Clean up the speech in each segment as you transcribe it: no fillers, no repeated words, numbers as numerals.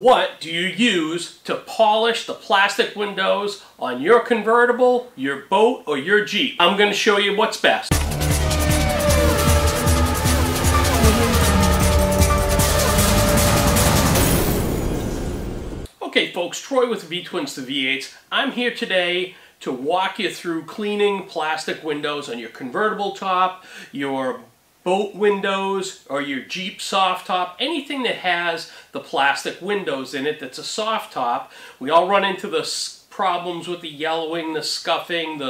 What do you use to polish the plastic windows on your convertible, your boat, or your Jeep? I'm going to show you what's best. Okay folks, Troy with V-Twins to V8s. I'm here today to walk you through cleaning plastic windows on your convertible top, your boat windows, or your Jeep soft top, anything that has the plastic windows in it that's a soft top. We all run into the problems with the yellowing, the scuffing,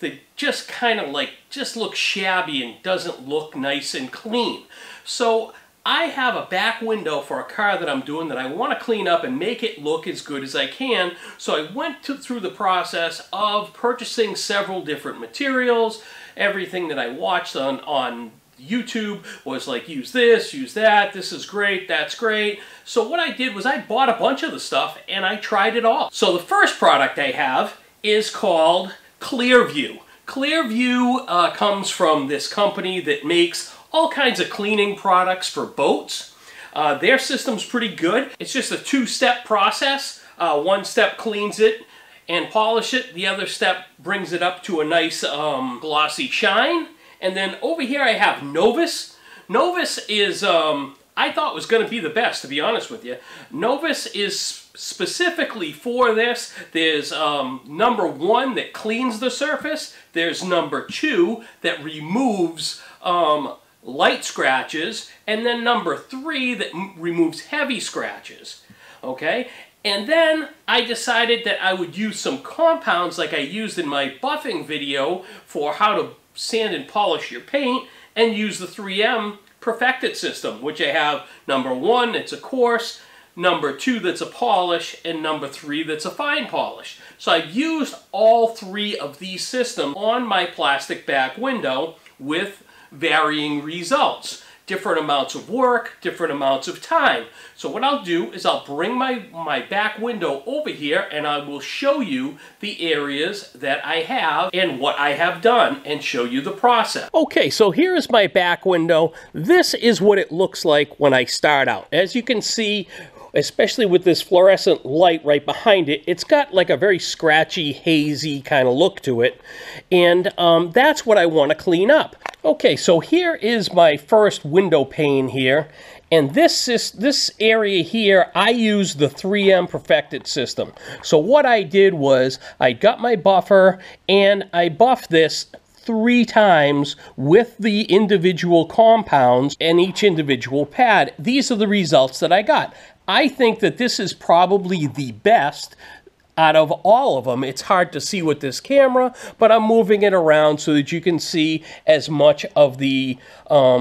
they just kind of like just look shabby and doesn't look nice and clean. So I have a back window for a car that I'm doing that I want to clean up and make it look as good as I can. So I went through the process of purchasing several different materials. Everything that I watched on YouTube was like, use this, use that, this is great, that's great. So what I did was I bought a bunch of the stuff and I tried it all. So the first product I have is called ClearView. ClearView comes from this company that makes all kinds of cleaning products for boats. Their system's pretty good. It's just a two-step process. One step cleans it and polish it. The other step brings it up to a nice glossy shine. And then over here I have Novus. Novus is, I thought was going to be the best, to be honest with you. Novus is specifically for this. There's number one that cleans the surface. There's number two that removes light scratches. And then number three that removes heavy scratches. Okay? And then I decided that I would use some compounds like I used in my buffing video for how to sand and polish your paint, and use the 3M Perfect It System, which I have number one, it's a coarse, number two, that's a polish, and number three, that's a fine polish. So I've used all three of these systems on my plastic back window with varying results. Different amounts of work, different amounts of time. So what I'll do is I'll bring my back window over here and I will show you the areas that I have and what I have done and show you the process. Okay, so here is my back window. This is what it looks like when I start out. As you can see, especially with this fluorescent light right behind it, it's got like a very scratchy, hazy kind of look to it. And that's what I want to clean up. Okay, so here is my first window pane here. And this area here, I use the 3M Perfect It System. So what I did was I got my buffer and I buffed this three times with the individual compounds and each individual pad. These are the results that I got. I think that this is probably the best out of all of them. It's hard to see with this camera, but I'm moving it around so that you can see as much of the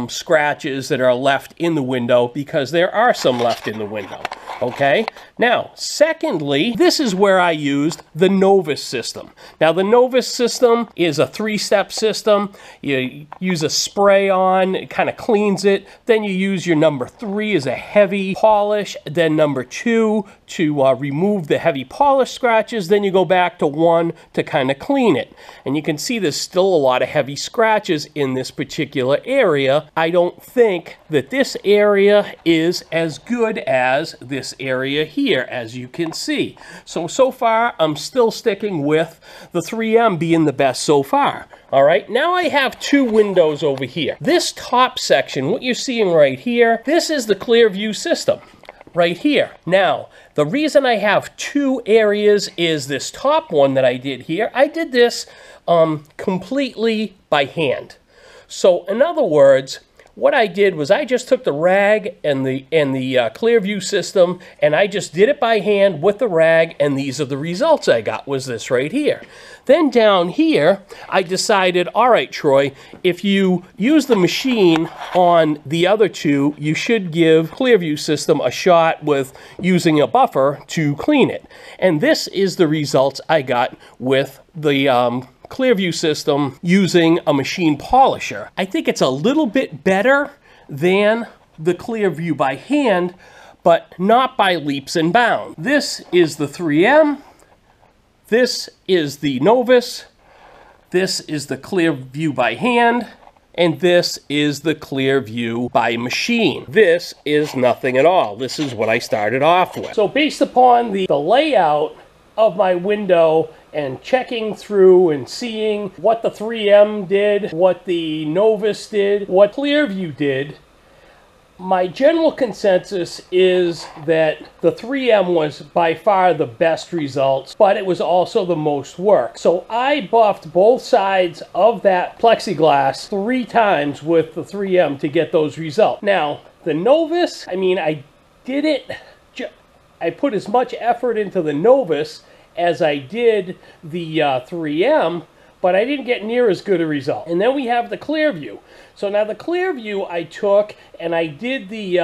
scratches that are left in the window, because there are some left in the window. Okay, now secondly, this is where I used the Novus system. Now the Novus system is a three-step system. You use a spray on, it kind of cleans it. Then you use your number three as a heavy polish. Then number two to remove the heavy polish scratches. Then you go back to one to kind of clean it. And you can see there's still a lot of heavy scratches in this particular area. I don't think that this area is as good as this area here, as you can see. So far I'm still sticking with the 3M being the best so far. All right, now I have two windows over here. This top section, what you're seeing right here, this is the ClearView system right here. Now the reason I have two areas is this top one that I did here. I did this completely by hand. So in other words, what I did was I just took the rag and the ClearView system, and I just did it by hand with the rag, and these are the results I got, was this right here. Then down here, I decided, all right, Troy, if you use the machine on the other two, you should give ClearView system a shot with using a buffer to clean it. And this is the results I got with the ClearView system using a machine polisher. I think it's a little bit better than the ClearView by hand, but not by leaps and bounds. This is the 3M, this is the Novus, this is the ClearView by hand, And this is the ClearView by machine. This is nothing at all. This is what I started off with. So based upon the layout of my window and checking through and seeing what the 3M did, what the Novus did, what ClearView did, my general consensus is that the 3M was by far the best results, but it was also the most work. So I buffed both sides of that plexiglass 3 times with the 3M to get those results. Now, the Novus, I mean, I put as much effort into the Novus as I did the 3M, but I didn't get near as good a result. And then we have the ClearView. So now the ClearView I took and I did the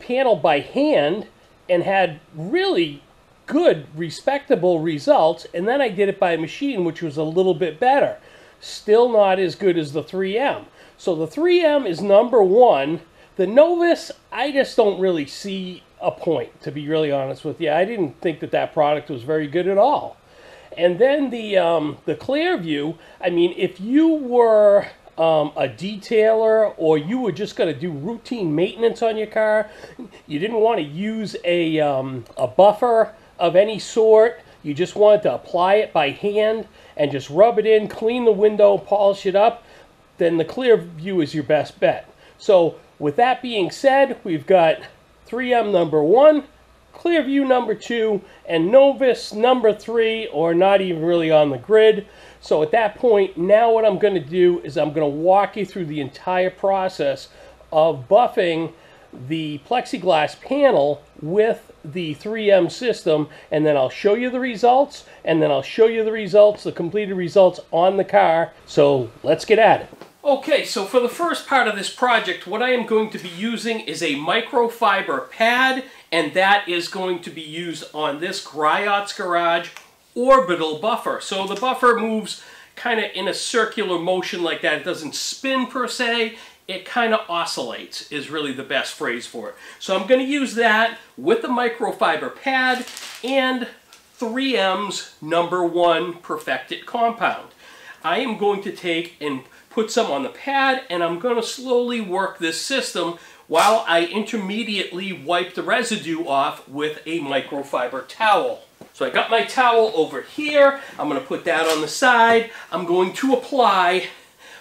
panel by hand and had really good, respectable results. And then I did it by machine, which was a little bit better. Still not as good as the 3M. So the 3M is number one. The Novus, I just don't really see a point, to be really honest with you. I didn't think that that product was very good at all. And then the ClearView, I mean, if you were a detailer or you were just going to do routine maintenance on your car, you didn't want to use a buffer of any sort, you just wanted to apply it by hand and just rub it in, clean the window, polish it up, then the ClearView is your best bet. So with that being said, we've got 3M number 1, ClearView number 2, and Novus number 3, or not even really on the grid. So at that point, now what I'm going to do is I'm going to walk you through the entire process of buffing the plexiglass panel with the 3M system, and then I'll show you the results, the completed results on the car. So let's get at it. Okay, so for the first part of this project, what I am going to be using is a microfiber pad, and that is going to be used on this Griot's Garage orbital buffer. So the buffer moves kind of in a circular motion like that. It doesn't spin per se. It kind of oscillates is really the best phrase for it. So I'm going to use that with the microfiber pad and 3M's number 1 Perfect It compound. I am going to take and put some on the pad, and I'm going to slowly work this system while I intermediately wipe the residue off with a microfiber towel. So I got my towel over here. I'm going to put that on the side. I'm going to apply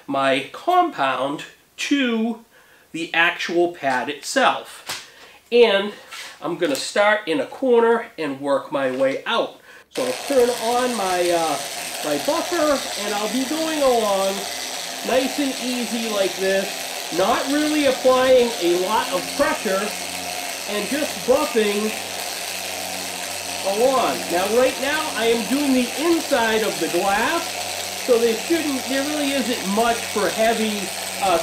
my compound to the actual pad itself. And I'm going to start in a corner and work my way out. So I'll turn on my buffer, and I'll be going along nice and easy like this, not really applying a lot of pressure, and just buffing along. Now right now I am doing the inside of the glass, so there really isn't much for heavy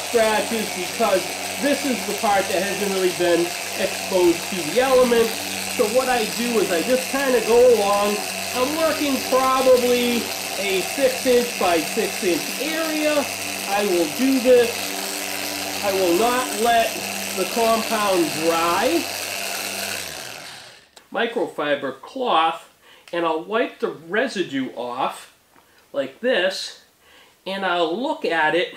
scratches, because this is the part that hasn't really been exposed to the elements. So what I do is I just kind of go along. I'm working probably a 6" by 6" area. I will do this. I will not let the compound dry. Microfiber cloth, and I'll wipe the residue off like this, and I'll look at it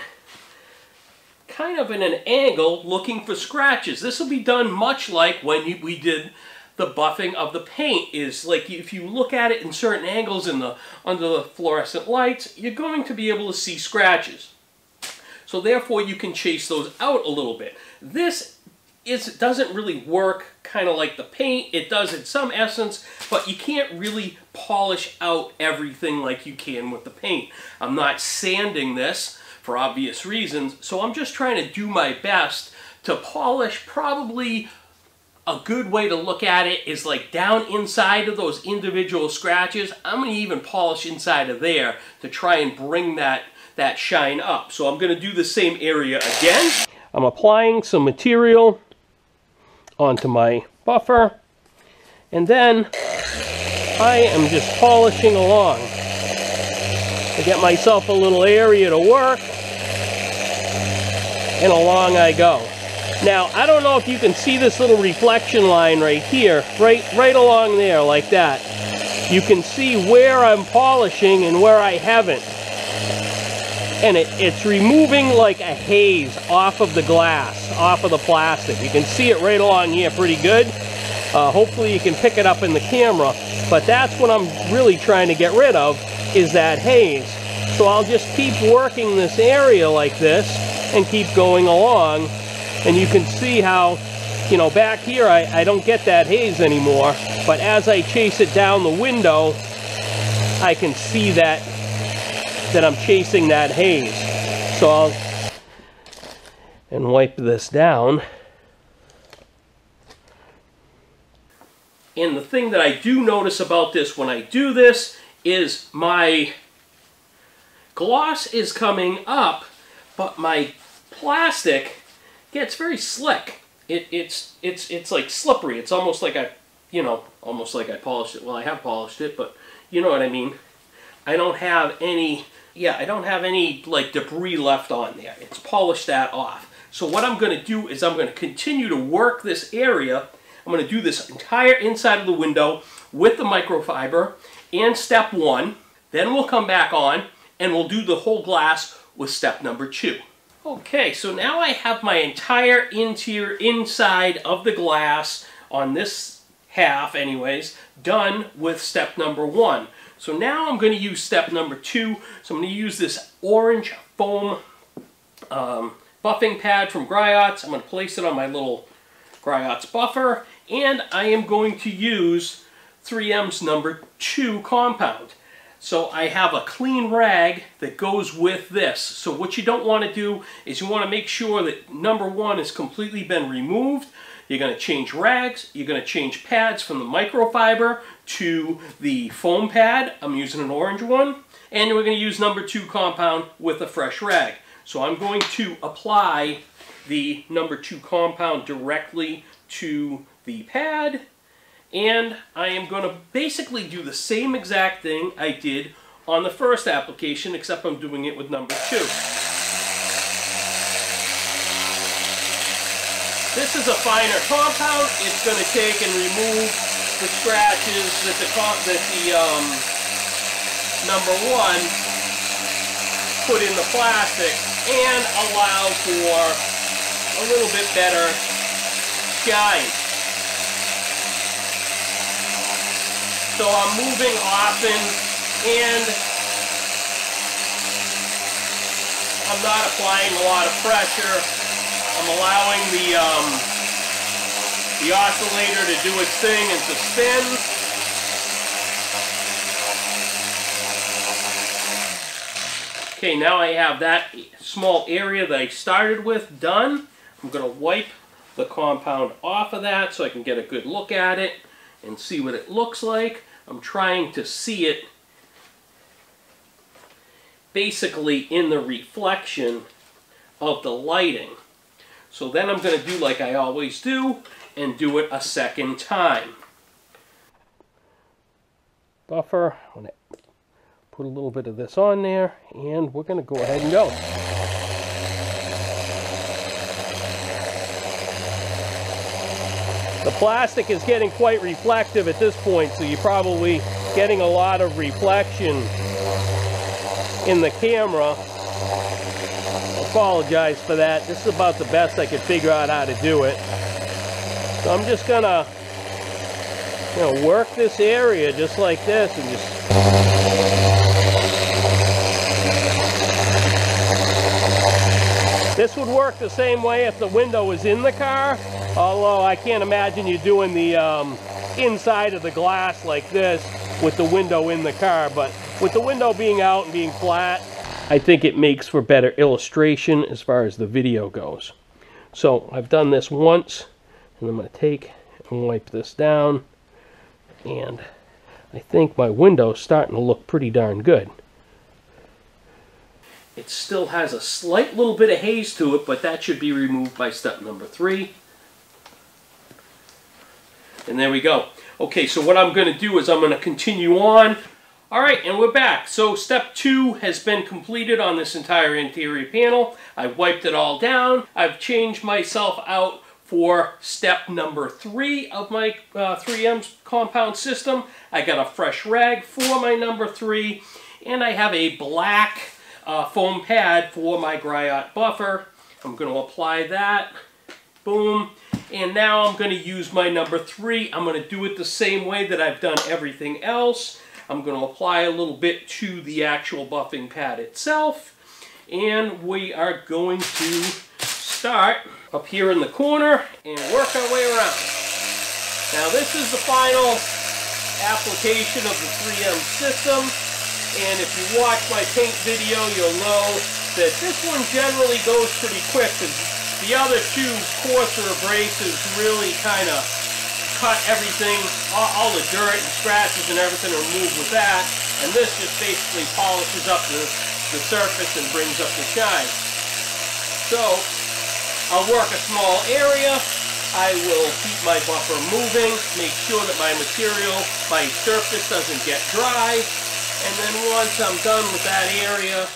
kind of in an angle looking for scratches. This will be done much like when we did the buffing of the paint. Is like if you look at it in certain angles under the fluorescent lights, you're going to be able to see scratches. So therefore you can chase those out a little bit. This doesn't really work kind of like the paint. It does in some essence, but you can't really polish out everything like you can with the paint. I'm not sanding this for obvious reasons, so I'm just trying to do my best to polish. Probably a good way to look at it is like down inside of those individual scratches. I'm going to even polish inside of there to try and bring that shine up. So I'm going to do the same area again. I'm applying some material onto my buffer, and then I am just polishing along to get myself a little area to work, and along I go. Now, I don't know if you can see this little reflection line right here, right along there like that. You can see where I'm polishing and where I haven't. and it's removing like a haze off of the glass, off of the plastic. You can see it right along here pretty good. Hopefully you can pick it up in the camera, but that's what I'm really trying to get rid of, is that haze. So I'll just keep working this area like this and keep going along, and you can see how, you know, back here I don't get that haze anymore, but as I chase it down the window, I can see that I'm chasing that haze. So I'll wipe this down. And the thing that I do notice about this when I do this is my gloss is coming up, but my plastic gets very slick. It's like slippery. It's almost like I polished it. Well, I have polished it, but you know what I mean. I don't have any, I don't have any like debris left on there. It's polished that off. So what I'm going to do is I'm going to continue to work this area. I'm going to do this entire inside of the window with the microfiber and step one. Then we'll come back on and we'll do the whole glass with step number two. Okay, so now I have my entire interior inside of the glass on this half anyways, done with step number one. So now I'm going to use step number two. So I'm going to use this orange foam buffing pad from Griot's. I'm going to place it on my little Griot's buffer, and I am going to use 3M's number 2 compound. So I have a clean rag that goes with this. So what you don't want to do is you want to make sure that number 1 has completely been removed. You're going to change rags, you're going to change pads from the microfiber to the foam pad. I'm using an orange one, and we're going to use number 2 compound with a fresh rag. So I'm going to apply the number 2 compound directly to the pad, and I am going to basically do the same exact thing I did on the first application, except I'm doing it with number 2. This is a finer compound. It's going to take and remove the scratches that the number 1 put in the plastic, and allow for a little bit better shine. So I'm moving often, and I'm not applying a lot of pressure. I'm allowing the oscillator to do its thing and to spin. Okay, now I have that small area that I started with done. I'm going to wipe the compound off of that so I can get a good look at it and see what it looks like. I'm trying to see it basically in the reflection of the lighting. So then I'm going to do like I always do and do it a second time. Buffer, I'm going to put a little bit of this on there, and we're going to go ahead and go. The plastic is getting quite reflective at this point, so you're probably getting a lot of reflection in the camera. I apologize for that. This is about the best I could figure out how to do it. So I'm just gonna, you know, work this area just like this and just... This would work the same way if the window was in the car. Although I can't imagine you doing the inside of the glass like this with the window in the car, but with the window being out and being flat, I think it makes for better illustration as far as the video goes. So I've done this once, and I'm going to take and wipe this down, and I think my window's starting to look pretty darn good. It still has a slight little bit of haze to it, but that should be removed by step number 3. And there we go. Okay, so what I'm going to do is I'm going to continue on. All right, and we're back. So step 2 has been completed on this entire interior panel. I wiped it all down. I've changed myself out for step number 3 of my 3M's compound system. I got a fresh rag for my number 3, and I have a black foam pad for my Griot buffer. I'm going to apply that. Boom. And now I'm going to use my number 3. I'm going to do it the same way that I've done everything else. I'm going to apply a little bit to the actual buffing pad itself. And we are going to start up here in the corner and work our way around. Now this is the final application of the 3M system. And if you watch my paint video, you'll know that this one generally goes pretty quick. The other two coarser abrasives really kind of cut everything, all the dirt and scratches and everything are removed with that. And this just basically polishes up the surface and brings up the shine. So I'll work a small area. I will keep my buffer moving, make sure that my material, my surface doesn't get dry. And then once I'm done with that area,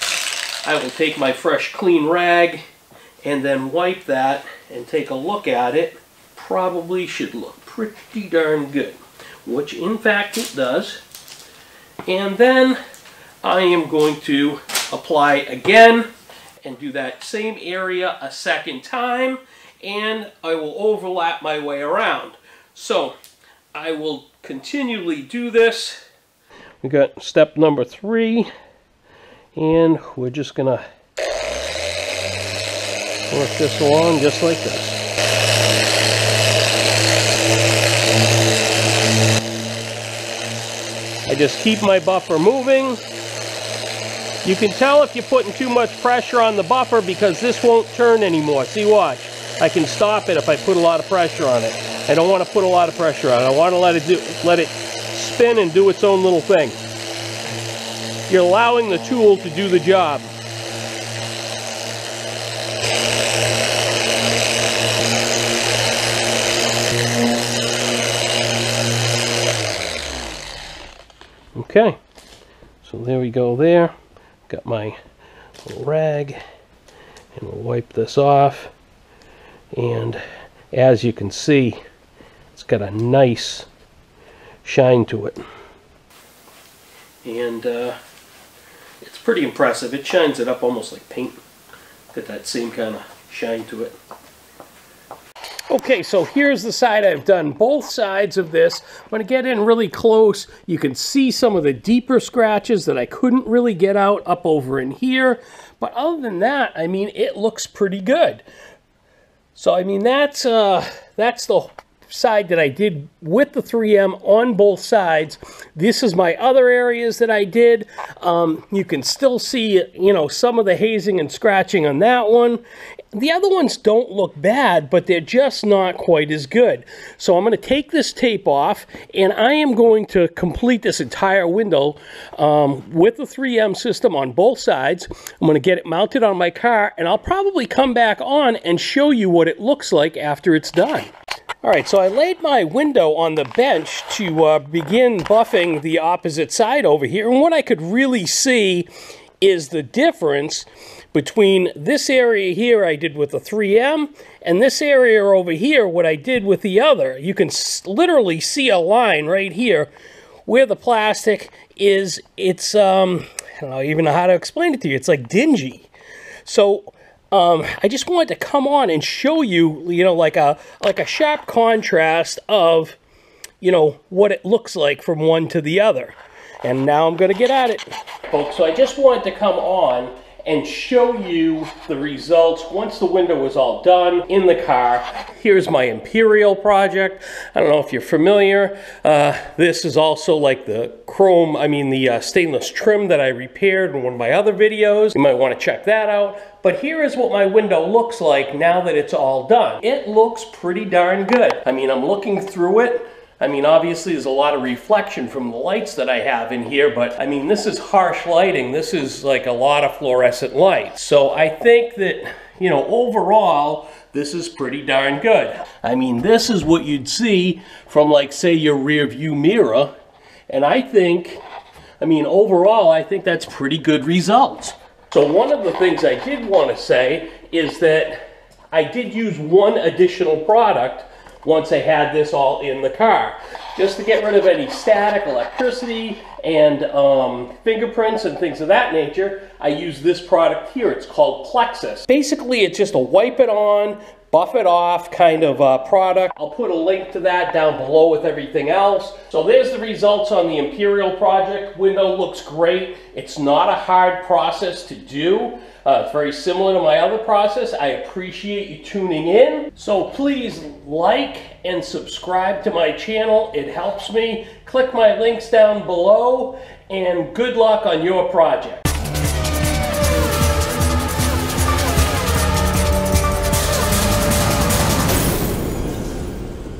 I will take my fresh clean rag and then wipe that and take a look at it. Probably should look pretty darn good, which in fact it does. And then I am going to apply again and do that same area a second time, and I will overlap my way around. So I will continually do this. We got step number 3, and we're just gonna work this along just like this. I just keep my buffer moving. You can tell if you're putting too much pressure on the buffer because this won't turn anymore. See, watch. I can stop it if I put a lot of pressure on it. I don't want to put a lot of pressure on it. I want to let it spin and do its own little thing. You're allowing the tool to do the job. Okay, so there we go there. Got my little rag, and we'll wipe this off. And as you can see, it's got a nice shine to it. And it's pretty impressive. It shines it up almost like paint. Got that same kind of shine to it. Okay, so here's the side I've done, both sides of this. I'm going to get in really close. You can see some of the deeper scratches that I couldn't really get out up over in here. But other than that, I mean, it looks pretty good. So, I mean, that's the side that I did with the 3M on both sides. This is my other areas that I did. You can still see, you know, some of the hazing and scratching on that one. The other ones don't look bad, but they're just not quite as good. So I'm going to take this tape off, and I am going to complete this entire window with the 3M system on both sides. I'm going to get it mounted on my car, and I'll probably come back on and show you what it looks like after it's done. All right, so I laid my window on the bench to begin buffing the opposite side over here, and what I could really see is the difference between this area here I did with the 3M and this area over here what I did with the other. You can literally see a line right here where the plastic is. It's I don't know even how to explain it to you. It's like dingy. So I just wanted to come on and show you, you know, like a sharp contrast of, you know, what it looks like from one to the other. And now I'm going to get at it, folks. So I just wanted to come on and show you the results once the window was all done in the car. Here's my Imperial project. I don't know if you're familiar. This is also like the chrome, I mean the stainless trim that I repaired in one of my other videos. You might want to check that out. But here is what my window looks like now that it's all done. It looks pretty darn good. I mean, I'm looking through it. I mean, obviously there's a lot of reflection from the lights that I have in here, but I mean, this is harsh lighting. This is like a lot of fluorescent light. So I think that, you know, overall, this is pretty darn good. I mean, this is what you'd see from, like, say, your rear view mirror. And I think, I mean, overall, I think that's pretty good results. So one of the things I did want to say is that I did use one additional product once I had this all in the car. just to get rid of any static, electricity, and fingerprints and things of that nature. I use this product here. It's called Plexus. Basically, it's just a wipe it on, buff it off kind of product. I'll put a link to that down below with everything else. So there's the results on the Imperial project. Window looks great. It's not a hard process to do. It's very similar to my other process. I appreciate you tuning in. So please like and subscribe to my channel. It helps me. Click my links down below, and good luck on your project.